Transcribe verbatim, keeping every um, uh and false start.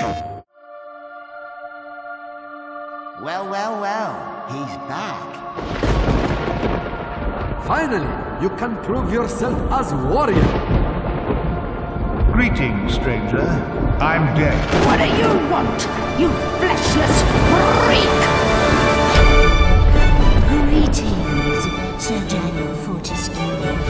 Well, well, well, he's back. Finally, you can prove yourself as warrior. Greetings, stranger. I'm dead. What do you want, you fleshless freak? Greetings, Sir Daniel Fortescue.